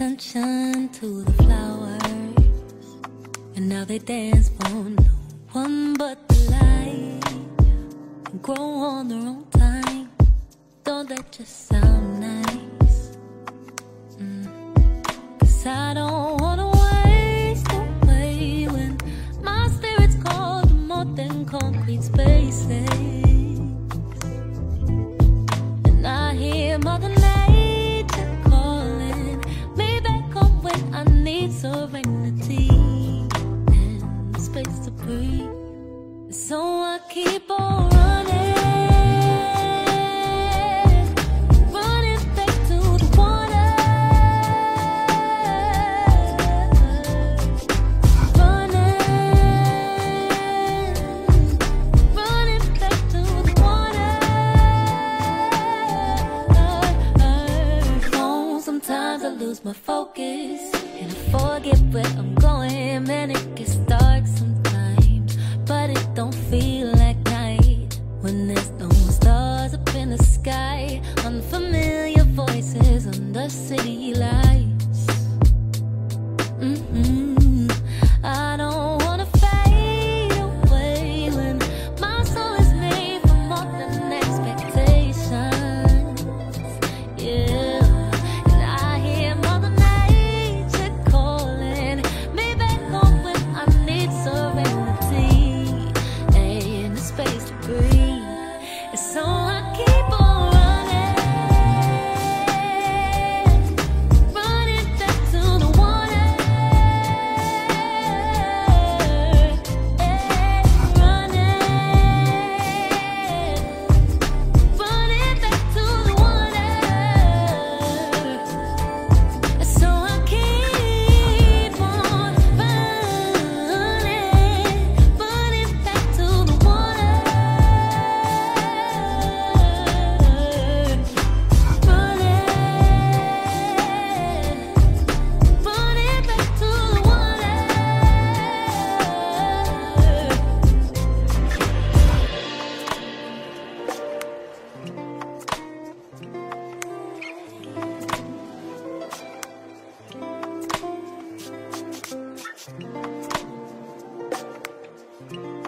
attention to the flowers, and now they dance for no one but the light, and grow on their own time. Don't that just sound nice? Cause I don't wanna waste away when my spirit's called to more than concrete spaces. Serenity and space to breathe, so I keep on running back to the water, running back to the water. Oh, sometimes I lose my focus, forget where I'm going, man, it gets dark sometimes, but it don't feel like night when there's no stars up in the sky, unfamiliar voices under city lights. I don't wanna fade away when my soul is made for more than expectations. Yeah.